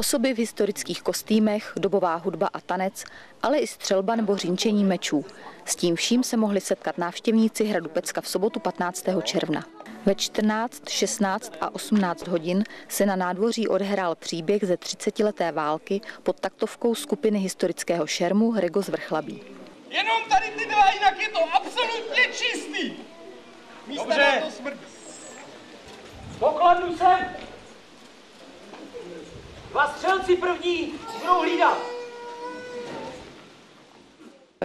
Osoby v historických kostýmech, dobová hudba a tanec, ale i střelba nebo řinčení mečů. S tím vším se mohli setkat návštěvníci Hradu Pecka v sobotu 15. června. Ve 14, 16 a 18 hodin se na nádvoří odehrál příběh ze 30leté války pod taktovkou skupiny historického šermu Rego z Vrchlabí. Jenom tady ty dva, jinak je to absolutně čistý. Místa na to smrt. Pokladnu sem. Dva střelci první budou hlídat.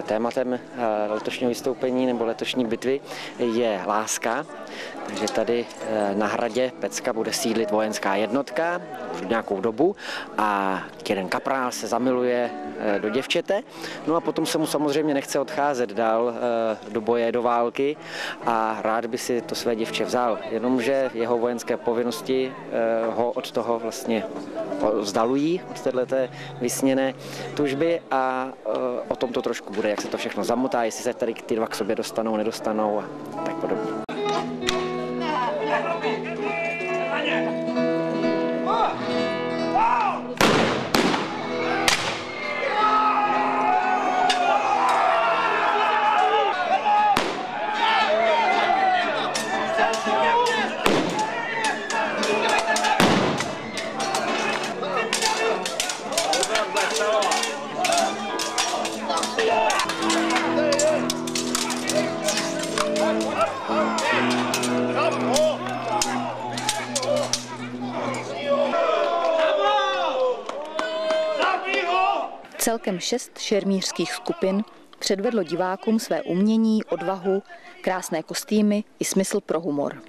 Tématem letošního vystoupení nebo letošní bitvy je láska, takže tady na hradě Pecka bude sídlit vojenská jednotka už nějakou dobu a jeden kaprál se zamiluje do děvčete, no a potom se mu samozřejmě nechce odcházet dál do boje, do války a rád by si to své děvče vzal, jenomže jeho vojenské povinnosti ho od toho vlastně vzdalují, od této vysněné tužby a o tom to trošku bude, jak se to všechno zamotá, jestli se tady ty dva k sobě dostanou, nedostanou a tak podobně. Celkem 6 šermířských skupin předvedlo divákům své umění, odvahu, krásné kostýmy i smysl pro humor.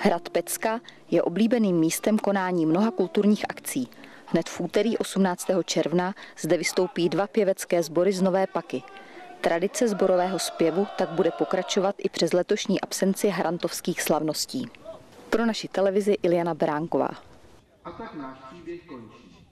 Hrad Pecka je oblíbeným místem konání mnoha kulturních akcí. Hned v úterý 18. června zde vystoupí 2 pěvecké sbory z Nové Paky. Tradice sborového zpěvu tak bude pokračovat i přes letošní absenci harantovských slavností. Pro naši televizi Iljana Beránková. A tak náš příběh končí.